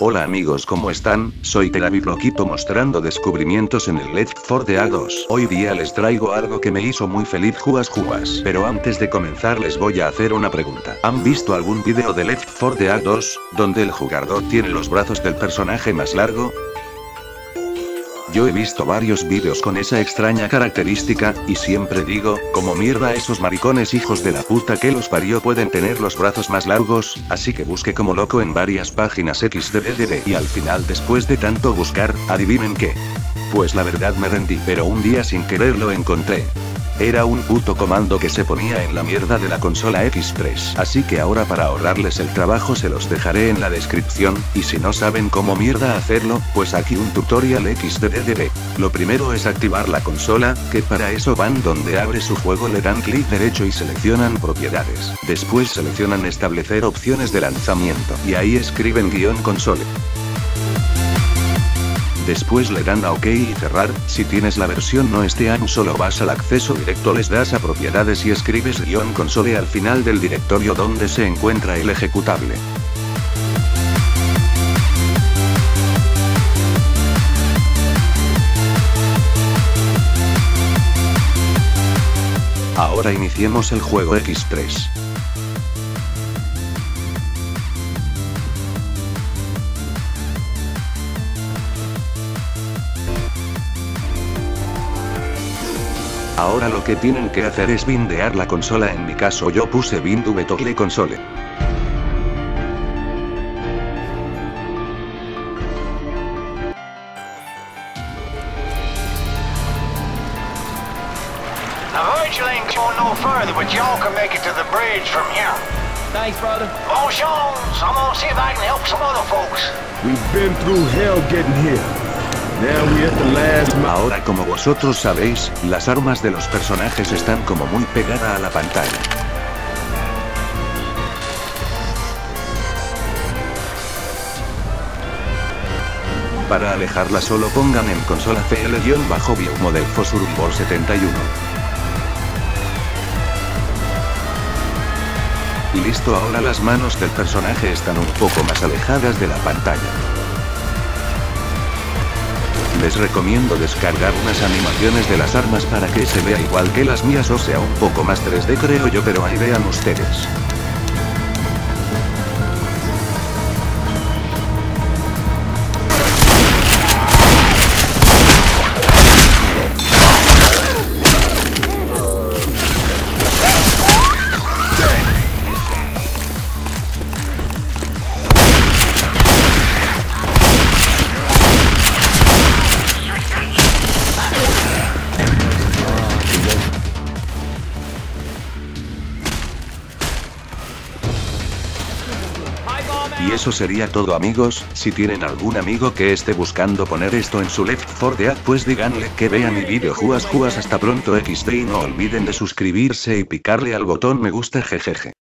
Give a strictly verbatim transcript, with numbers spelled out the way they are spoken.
Hola amigos, ¿cómo están? Soy Telavi Blokito mostrando descubrimientos en el Left four Dead dos. Hoy día les traigo algo que me hizo muy feliz jugas jugas. Pero antes de comenzar les voy a hacer una pregunta. ¿Han visto algún video de Left four Dead dos, donde el jugador tiene los brazos del personaje más largo? Yo he visto varios vídeos con esa extraña característica, y siempre digo, como mierda esos maricones hijos de la puta que los parió pueden tener los brazos más largos, así que busqué como loco en varias páginas equis de de de de, y al final después de tanto buscar, adivinen qué. Pues la verdad me rendí, pero un día sin querer lo encontré. Era un puto comando que se ponía en la mierda de la consola equis tres, así que ahora para ahorrarles el trabajo se los dejaré en la descripción, y si no saben cómo mierda hacerlo, pues aquí un tutorial equis de de de de. Lo primero es activar la consola, que para eso van donde abre su juego, le dan clic derecho y seleccionan propiedades, después seleccionan establecer opciones de lanzamiento, y ahí escriben guión console. Después le dan a OK y cerrar. Si tienes la versión no Steam solo vas al acceso directo, les das a propiedades y escribes guión console al final del directorio donde se encuentra el ejecutable. Ahora iniciemos el juego equis tres. Ahora lo que tienen que hacer es bindear la consola, en mi caso yo puse bind vtoggle console. Now virtually ain't going no further, but y'all can make it to the bridge from here. Thanks, brother. Oh, Jones, I'm gonna see if I can help some other folks. We've been through hell getting here. Ahora, como vosotros sabéis, las armas de los personajes están como muy pegada a la pantalla. Para alejarla solo pongan en consola C L guión bajo viewmodelfosurvivor setenta y uno. Y listo, ahora las manos del personaje están un poco más alejadas de la pantalla. Les recomiendo descargar unas animaciones de las armas para que se vea igual que las mías, o sea un poco más tres D creo yo, pero ahí vean ustedes. Y eso sería todo amigos. Si tienen algún amigo que esté buscando poner esto en su Left four Dead, pues díganle que vea mi vídeo jugas jugas. Hasta pronto equis de, y no olviden de suscribirse y picarle al botón me gusta jejeje.